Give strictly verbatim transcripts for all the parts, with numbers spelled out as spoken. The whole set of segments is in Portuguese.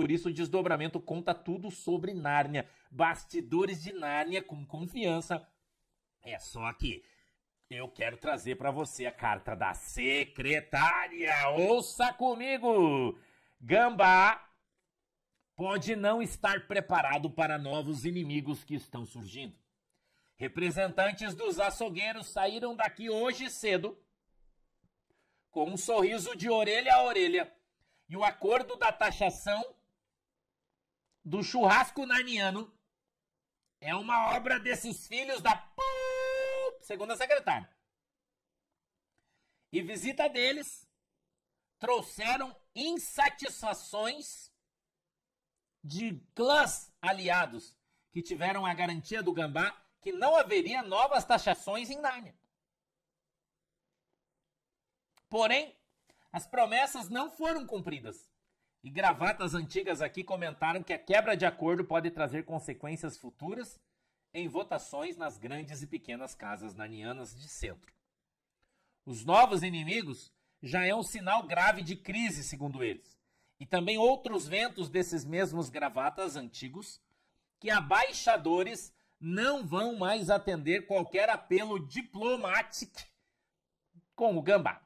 Por isso, o desdobramento conta tudo sobre Nárnia. Bastidores de Nárnia com confiança. É só que eu quero trazer para você a carta da secretária. Ouça comigo! Gambá pode não estar preparado para novos inimigos que estão surgindo. Representantes dos açougueiros saíram daqui hoje cedo com um sorriso de orelha a orelha e o acordo da taxação do churrasco narniano é uma obra desses filhos da p... segunda secretária. E visita deles trouxeram insatisfações de clãs aliados que tiveram a garantia do Gambá que não haveria novas taxações em Nárnia. Porém, as promessas não foram cumpridas. E gravatas antigas aqui comentaram que a quebra de acordo pode trazer consequências futuras em votações nas grandes e pequenas casas narnianas de centro. Os novos inimigos já é um sinal grave de crise, segundo eles. E também outros ventos desses mesmos gravatas antigos, que abaixadores não vão mais atender qualquer apelo diplomático com o Gambá,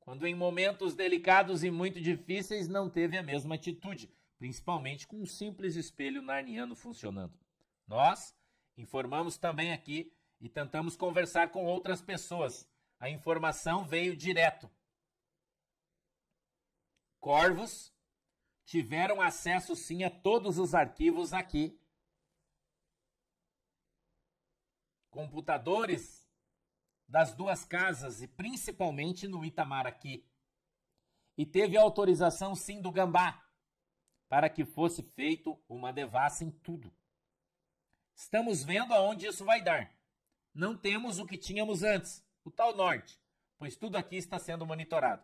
quando em momentos delicados e muito difíceis não teve a mesma atitude, principalmente com um simples espelho narniano funcionando. Nós informamos também aqui e tentamos conversar com outras pessoas. A informação veio direto. Corvos tiveram acesso sim a todos os arquivos aqui. Computadores das duas casas e principalmente no Itamaraki. E teve autorização sim do Gambá para que fosse feito uma devassa em tudo. Estamos vendo aonde isso vai dar. Não temos o que tínhamos antes, o tal norte, pois tudo aqui está sendo monitorado.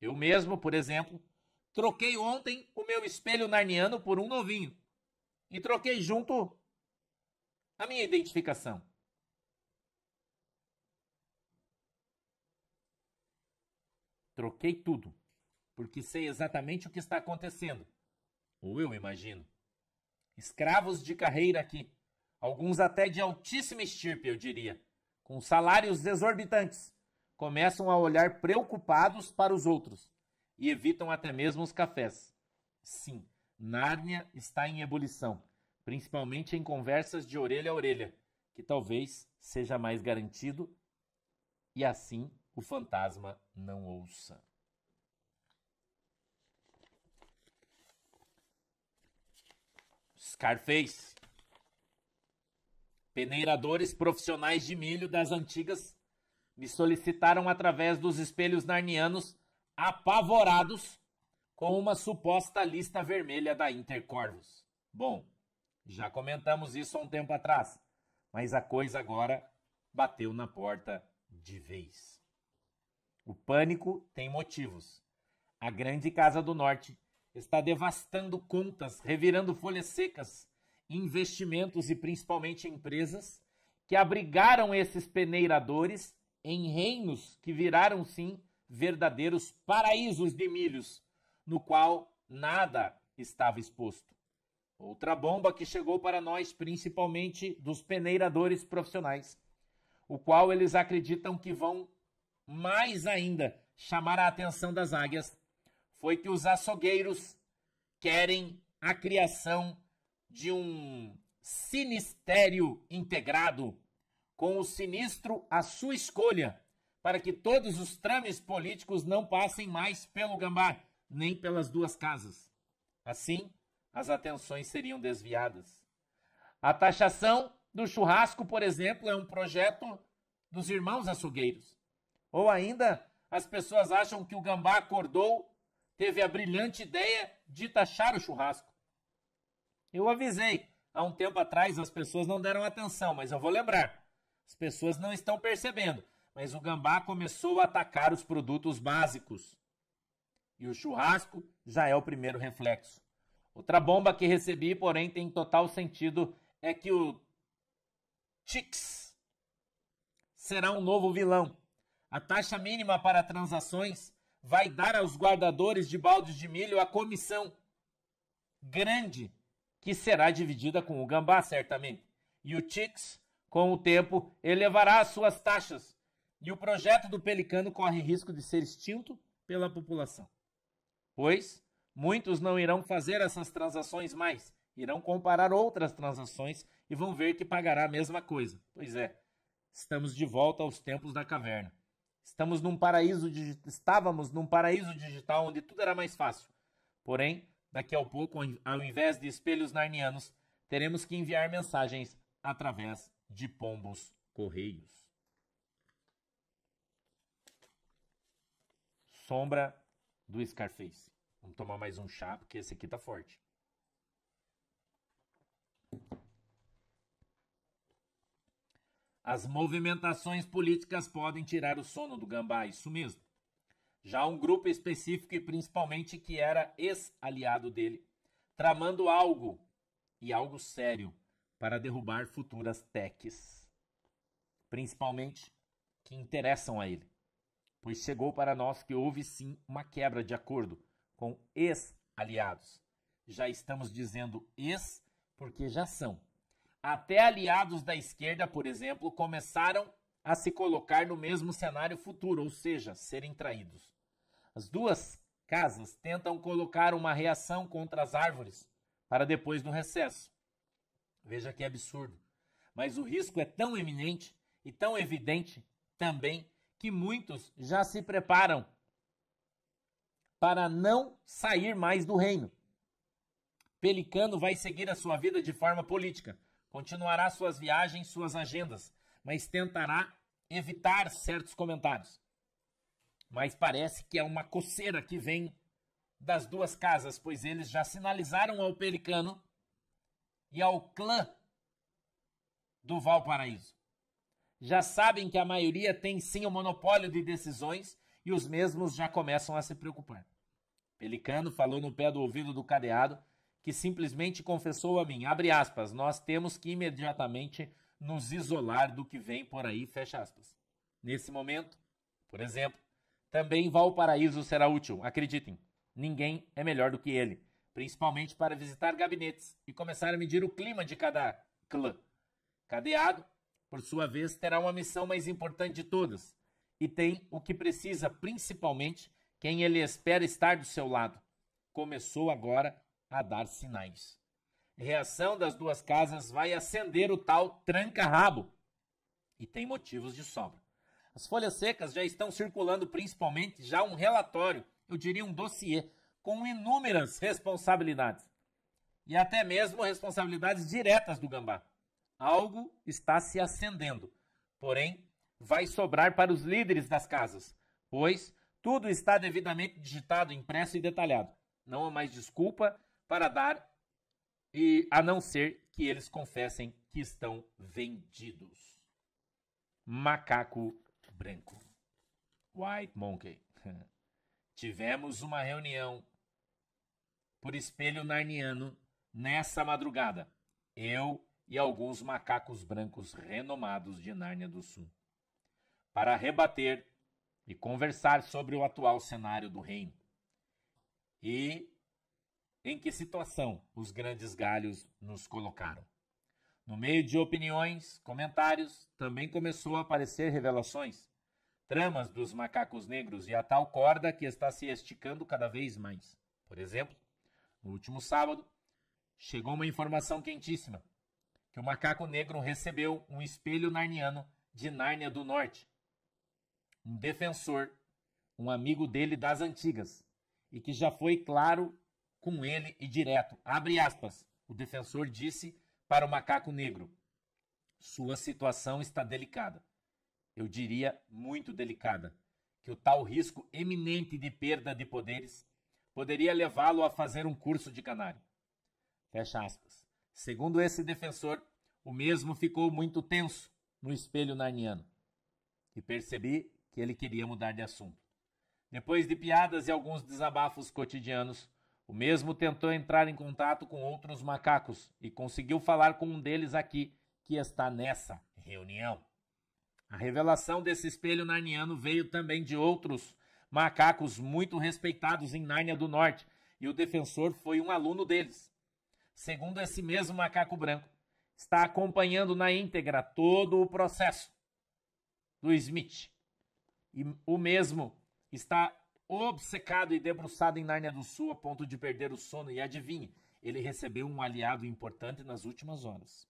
Eu mesmo, por exemplo, troquei ontem o meu espelho narniano por um novinho e troquei junto a minha identificação. Troquei tudo, porque sei exatamente o que está acontecendo, ou eu imagino. Escravos de carreira aqui. Alguns até de altíssima estirpe, eu diria, com salários exorbitantes, começam a olhar preocupados para os outros e evitam até mesmo os cafés. Sim, Nárnia está em ebulição, principalmente em conversas de orelha a orelha, que talvez seja mais garantido e assim o fantasma não ouça. Scarface. Peneiradores profissionais de milho das antigas me solicitaram através dos espelhos narnianos apavorados com uma suposta lista vermelha da Intercorvos. Bom, já comentamos isso há um tempo atrás, mas a coisa agora bateu na porta de vez. O pânico tem motivos. A Grande Casa do Norte está devastando contas, revirando folhas secas, investimentos e principalmente empresas que abrigaram esses peneiradores em reinos que viraram sim verdadeiros paraísos de milhos, no qual nada estava exposto. Outra bomba que chegou para nós, principalmente dos peneiradores profissionais, o qual eles acreditam que vão mais ainda chamar a atenção das águias, foi que os açougueiros querem a criação de um sinistério integrado com o sinistro à sua escolha, para que todos os trames políticos não passem mais pelo Gambá, nem pelas duas casas. Assim, as atenções seriam desviadas. A taxação do churrasco, por exemplo, é um projeto dos irmãos açougueiros. Ou ainda, as pessoas acham que o Gambá acordou, teve a brilhante ideia de taxar o churrasco. Eu avisei, há um tempo atrás as pessoas não deram atenção, mas eu vou lembrar. As pessoas não estão percebendo, mas o Gambá começou a atacar os produtos básicos. E o churrasco já é o primeiro reflexo. Outra bomba que recebi, porém, tem total sentido, é que o Tix será um novo vilão. A taxa mínima para transações vai dar aos guardadores de baldes de milho a comissão grande, que será dividida com o gambá, certamente. E o Tix, com o tempo, elevará as suas taxas. E o projeto do pelicano corre risco de ser extinto pela população. Pois muitos não irão fazer essas transações mais, irão comparar outras transações e vão ver que pagará a mesma coisa. Pois é, estamos de volta aos tempos da caverna. Estamos num paraíso digi... Estávamos num paraíso digital onde tudo era mais fácil. Porém, daqui a pouco, ao invés de espelhos narnianos, teremos que enviar mensagens através de pombos correios. Sombra do Scarface. Vamos tomar mais um chá, porque esse aqui tá forte. As movimentações políticas podem tirar o sono do gambá, isso mesmo. Já um grupo específico e principalmente que era ex-aliado dele, tramando algo, e algo sério, para derrubar futuras techs. Principalmente que interessam a ele, pois chegou para nós que houve sim uma quebra de acordo com ex-aliados. Já estamos dizendo ex porque já são. Até aliados da esquerda, por exemplo, começaram a se colocar no mesmo cenário futuro, ou seja, serem traídos. As duas casas tentam colocar uma reação contra as árvores para depois do recesso. Veja que absurdo. Mas o risco é tão iminente e tão evidente também que muitos já se preparam para não sair mais do reino. Pelicano vai seguir a sua vida de forma política. Continuará suas viagens, suas agendas, mas tentará evitar certos comentários. Mas parece que é uma coceira que vem das duas casas, pois eles já sinalizaram ao Pelicano e ao clã do Valparaíso. Já sabem que a maioria tem sim o monopólio de decisões e os mesmos já começam a se preocupar. Pelicano falou no pé do ouvido do cadeado, que simplesmente confessou a mim, abre aspas, nós temos que imediatamente nos isolar do que vem por aí, fecha aspas. Nesse momento, por exemplo, também Valparaíso será útil, acreditem, ninguém é melhor do que ele, principalmente para visitar gabinetes e começar a medir o clima de cada clã. Cadeado, por sua vez, terá uma missão mais importante de todas e tem o que precisa, principalmente quem ele espera estar do seu lado. Começou agora a dar sinais. Reação das duas casas vai acender o tal tranca-rabo. E tem motivos de sobra. As folhas secas já estão circulando principalmente já um relatório, eu diria um dossiê, com inúmeras responsabilidades. E até mesmo responsabilidades diretas do gambá. Algo está se acendendo. Porém, vai sobrar para os líderes das casas, pois tudo está devidamente digitado, impresso e detalhado. Não há mais desculpa para dar, e a não ser que eles confessem que estão vendidos. Macaco branco. White Monkey. Tivemos uma reunião por espelho narniano nessa madrugada. Eu e alguns macacos brancos renomados de Nárnia do Sul. Para rebater e conversar sobre o atual cenário do reino. E em que situação os grandes galhos nos colocaram? No meio de opiniões, comentários, também começou a aparecer revelações. Tramas dos macacos negros e a tal corda que está se esticando cada vez mais. Por exemplo, no último sábado, chegou uma informação quentíssima. Que o macaco negro recebeu um espelho narniano de Nárnia do Norte. Um defensor, um amigo dele das antigas. E que já foi claro com ele e direto. Abre aspas. O defensor disse para o macaco negro, sua situação está delicada. Eu diria muito delicada. Que o tal risco eminente de perda de poderes poderia levá-lo a fazer um curso de canário. Fecha aspas. Segundo esse defensor, o mesmo ficou muito tenso no espelho narniano. E percebi que ele queria mudar de assunto. Depois de piadas e alguns desabafos cotidianos, o mesmo tentou entrar em contato com outros macacos e conseguiu falar com um deles aqui, que está nessa reunião. A revelação desse espelho narniano veio também de outros macacos muito respeitados em Nárnia do Norte e o defensor foi um aluno deles. Segundo esse mesmo macaco branco, está acompanhando na íntegra todo o processo do Smith. E o mesmo está obcecado e debruçado em Nárnia do Sul a ponto de perder o sono. E adivinhe, ele recebeu um aliado importante nas últimas horas.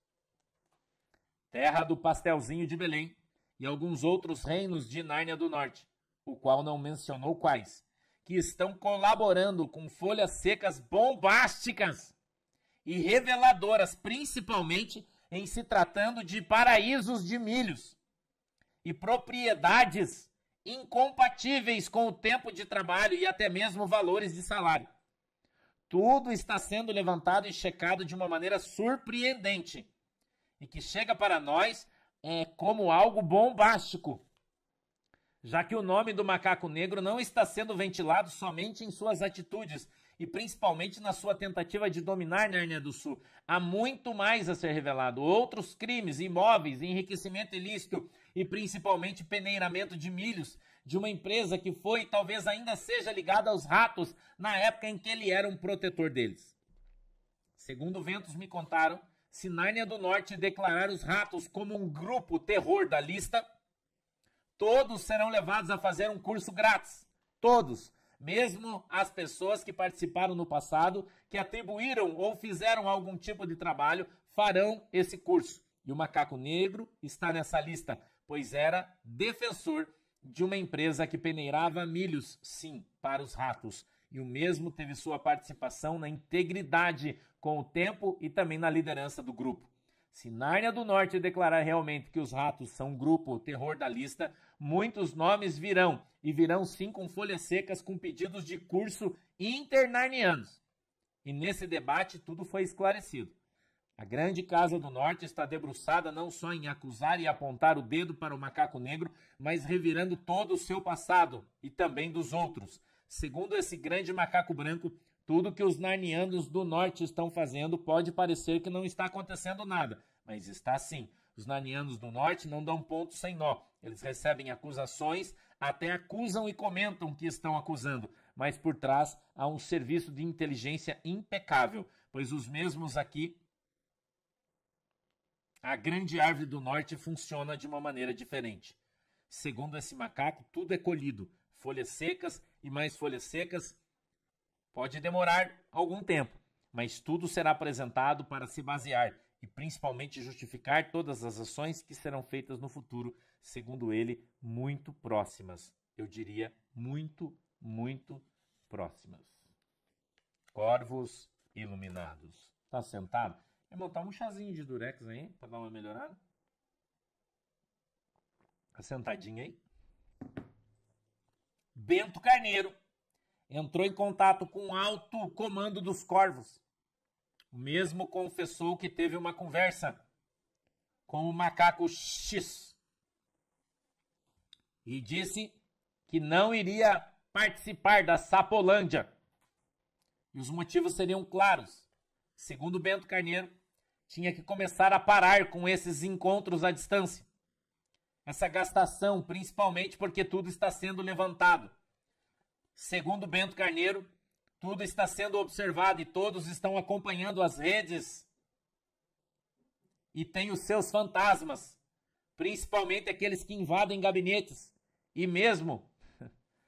Terra do pastelzinho de Belém e alguns outros reinos de Nárnia do Norte, o qual não mencionou quais, que estão colaborando com folhas secas bombásticas e reveladoras, principalmente em se tratando de paraísos de milhos e propriedades incompatíveis com o tempo de trabalho e até mesmo valores de salário. Tudo está sendo levantado e checado de uma maneira surpreendente e que chega para nós é, como algo bombástico, já que o nome do macaco negro não está sendo ventilado somente em suas atitudes e principalmente na sua tentativa de dominar Nárnia do Sul. Há muito mais a ser revelado. Outros crimes, imóveis, enriquecimento ilícito e principalmente peneiramento de milhos de uma empresa que foi e talvez ainda seja ligada aos ratos na época em que ele era um protetor deles. Segundo ventos me contaram, se Nárnia do Norte declarar os ratos como um grupo terror da lista, todos serão levados a fazer um curso grátis. Todos. Mesmo as pessoas que participaram no passado, que atribuíram ou fizeram algum tipo de trabalho, farão esse curso. E o macaco negro está nessa lista, pois era defensor de uma empresa que peneirava milhos, sim, para os ratos. E o mesmo teve sua participação na integridade com o tempo e também na liderança do grupo. Se Nárnia do Norte declarar realmente que os ratos são um grupo terror da lista, muitos nomes virão, e virão sim com folhas secas, com pedidos de curso internarnianos. E nesse debate tudo foi esclarecido. A grande casa do norte está debruçada não só em acusar e apontar o dedo para o macaco negro, mas revirando todo o seu passado e também dos outros. Segundo esse grande macaco branco, tudo que os narnianos do norte estão fazendo pode parecer que não está acontecendo nada, mas está sim. Os narnianos do norte não dão ponto sem nó. Eles recebem acusações, até acusam e comentam que estão acusando, mas por trás há um serviço de inteligência impecável, pois os mesmos aqui, a grande árvore do norte funciona de uma maneira diferente. Segundo esse macaco, tudo é colhido, folhas secas e mais folhas secas. Pode demorar algum tempo, mas tudo será apresentado para se basear e principalmente justificar todas as ações que serão feitas no futuro, segundo ele, muito próximas. Eu diria muito, muito próximas. Corvos iluminados. Tá sentado? É montar um chazinho de durex aí, para dar uma melhorada. Tá sentadinho aí? Bento Carneiro entrou em contato com o alto comando dos corvos. O mesmo confessou que teve uma conversa com o macaco X e disse que não iria participar da Sapolândia. E os motivos seriam claros. Segundo Bento Carneiro, tinha que começar a parar com esses encontros à distância. Essa gastação, principalmente porque tudo está sendo levantado. Segundo Bento Carneiro, tudo está sendo observado e todos estão acompanhando as redes e tem os seus fantasmas, principalmente aqueles que invadem gabinetes e mesmo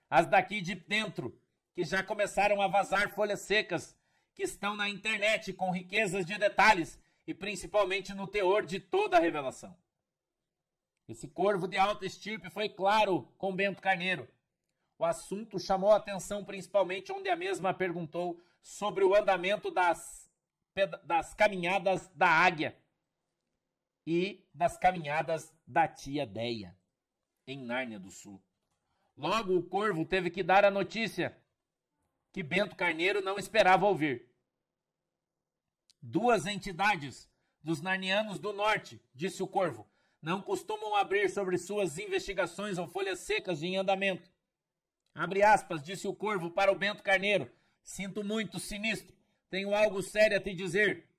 as daqui de dentro, que já começaram a vazar folhas secas, que estão na internet com riquezas de detalhes e principalmente no teor de toda a revelação. Esse corvo de alta estirpe foi claro com Bento Carneiro. O assunto chamou a atenção principalmente onde a mesma perguntou sobre o andamento das, das caminhadas da águia e das caminhadas da tia Deia, em Nárnia do Sul. Logo o corvo teve que dar a notícia que Bento Carneiro não esperava ouvir. Duas entidades dos narnianos do norte, disse o corvo, não costumam abrir sobre suas investigações ou folhas secas em andamento. Abre aspas, disse o corvo para o Bento Carneiro. Sinto muito, sinistro. Tenho algo sério a te dizer.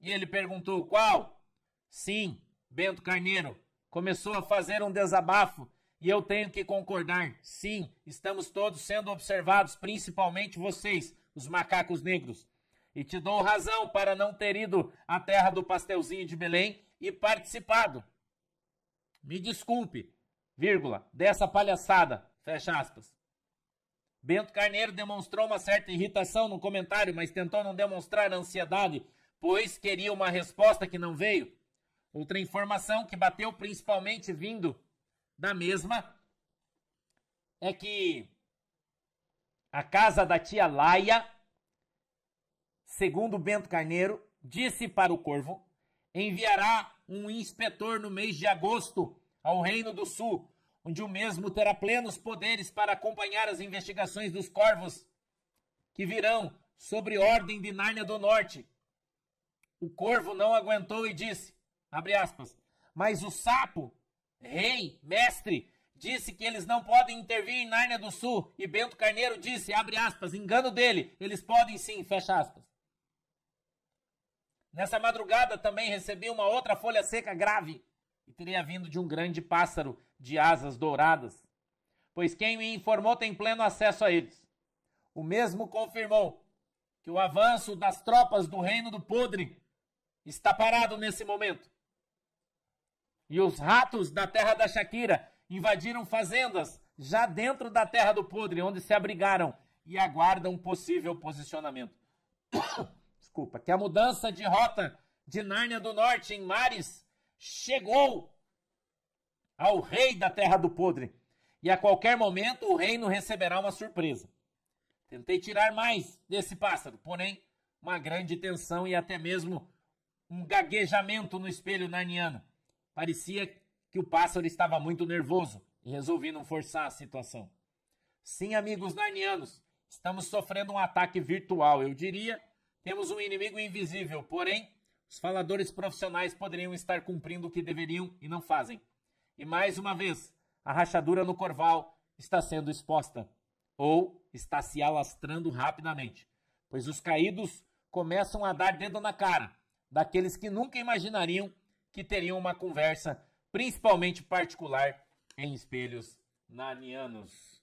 E ele perguntou, qual? Sim, Bento Carneiro. Começou a fazer um desabafo e eu tenho que concordar. Sim, estamos todos sendo observados, principalmente vocês, os macacos negros. E te dou razão para não ter ido à terra do pastelzinho de Belém e participado. Me desculpe, vírgula, dessa palhaçada, fecha aspas. Bento Carneiro demonstrou uma certa irritação no comentário, mas tentou não demonstrar ansiedade, pois queria uma resposta que não veio. Outra informação que bateu principalmente vindo da mesma é que a casa da tia Laia, segundo Bento Carneiro, disse para o Corvo, enviará um inspetor no mês de agosto ao Reino do Sul, onde o mesmo terá plenos poderes para acompanhar as investigações dos corvos que virão sobre ordem de Nárnia do Norte. O Corvo não aguentou e disse, abre aspas, mas o Sapo, rei, mestre, disse que eles não podem intervir em Nárnia do Sul, e Bento Carneiro disse, abre aspas, engano dele, eles podem sim, fecha aspas. Nessa madrugada também recebi uma outra folha seca grave, e teria vindo de um grande pássaro de asas douradas, pois quem me informou tem pleno acesso a eles. O mesmo confirmou que o avanço das tropas do Reino do Podre está parado nesse momento. E os ratos da terra da Shakira invadiram fazendas já dentro da terra do Podre, onde se abrigaram e aguardam possível posicionamento. Desculpa, que a mudança de rota de Nárnia do Norte em Mares chegou ao rei da terra do Podre, e a qualquer momento o reino receberá uma surpresa. Tentei tirar mais desse pássaro, porém, uma grande tensão e até mesmo um gaguejamento no espelho narniano. Parecia que o pássaro estava muito nervoso e resolvi não forçar a situação. Sim, amigos narnianos, estamos sofrendo um ataque virtual, eu diria. Temos um inimigo invisível, porém, os faladores profissionais poderiam estar cumprindo o que deveriam e não fazem. E mais uma vez, a rachadura no Corval está sendo exposta, ou está se alastrando rapidamente, pois os caídos começam a dar dedo na cara daqueles que nunca imaginariam que teriam uma conversa, principalmente particular, em espelhos narnianos.